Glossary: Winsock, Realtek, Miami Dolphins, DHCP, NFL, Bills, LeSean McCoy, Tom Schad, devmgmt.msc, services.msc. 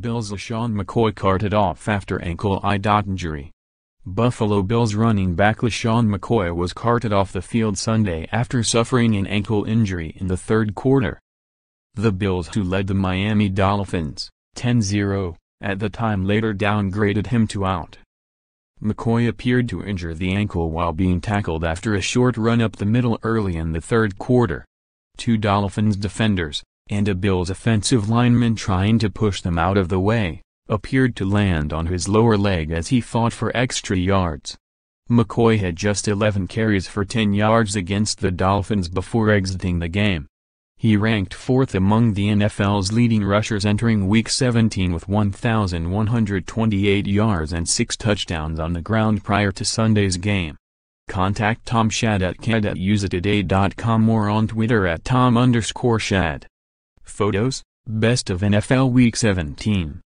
Bills' LeSean McCoy carted off after ankle-eye injury. Buffalo Bills running back LeSean McCoy was carted off the field Sunday after suffering an ankle injury in the third quarter. The Bills, who led the Miami Dolphins 10-0, at the time later downgraded him to out. McCoy appeared to injure the ankle while being tackled after a short run up the middle early in the third quarter. Two Dolphins defenders, and a Bills offensive lineman trying to push them out of the way, appeared to land on his lower leg as he fought for extra yards. McCoy had just 11 carries for 10 yards against the Dolphins before exiting the game. He ranked fourth among the NFL's leading rushers entering Week 17 with 1,128 yards and 6 touchdowns on the ground prior to Sunday's game. Contact Tom Schad at cad@usatoday.com or on Twitter at Tom_Schad. Photos, Best of NFL Week 17.